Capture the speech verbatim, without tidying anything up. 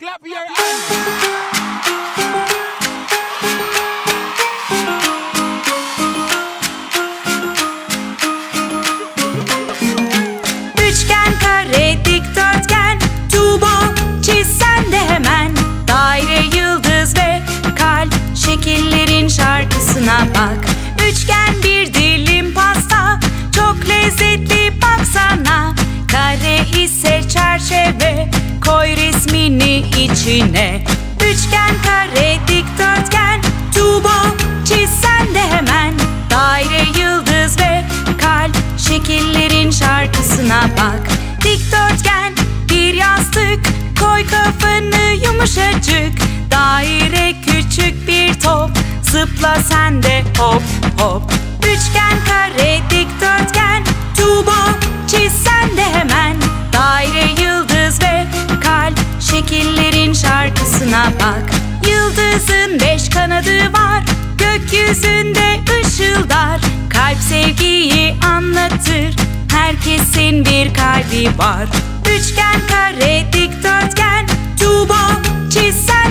Clap your hands. Şarkısına bak, üçgen bir dilim pasta, çok lezzetli baksana. Kare ise çerçeve, koy resmini içine. Üçgen, kare, dikdörtgen, tuba çiz sen de hemen. Daire, yıldız ve kalp, şekillerin şarkısına bak. Dikdörtgen bir yastık, koy kafanı yumuşacık. Daire küçük bir top, zıpla sen de hop hop. Üçgen, kare, dikdörtgen, tuba çiz sen de hemen. Daire, yıldız ve kalp, şekillerin şarkısına bak. Yıldızın beş kanadı var, gökyüzünde ışıldar. Kalp sevgiyi anlatır, herkesin bir kalbi var. Üçgen, kare, dikdörtgen, tuba çiz sen